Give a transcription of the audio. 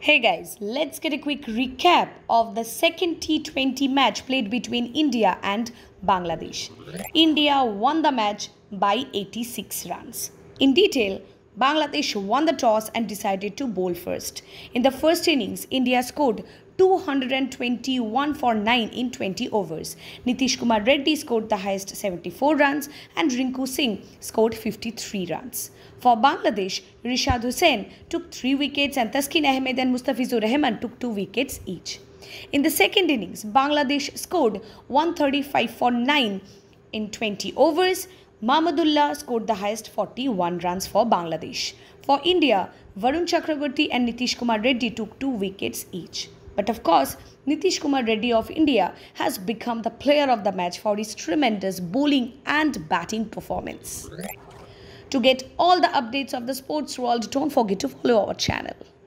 Hey guys, let's get a quick recap of the second T20 match played between India and Bangladesh. India won the match by 86 runs. In detail, Bangladesh won the toss and decided to bowl first. In the first innings, India scored 221 for 9 in 20 overs. Nitish Kumar Reddy scored the highest 74 runs and Rinku Singh scored 53 runs. For Bangladesh, Rishad Hussain took 3 wickets and Taskin Ahmed and Mustafizur Rahman took 2 wickets each. In the second innings, Bangladesh scored 135 for 9 in 20 overs. Mahmudullah scored the highest 41 runs for Bangladesh. For India, Varun Chakravarthy and Nitish Kumar Reddy took 2 wickets each. But of course, Nitish Kumar Reddy of India has become the player of the match for his tremendous bowling and batting performance. To get all the updates of the sports world, don't forget to follow our channel.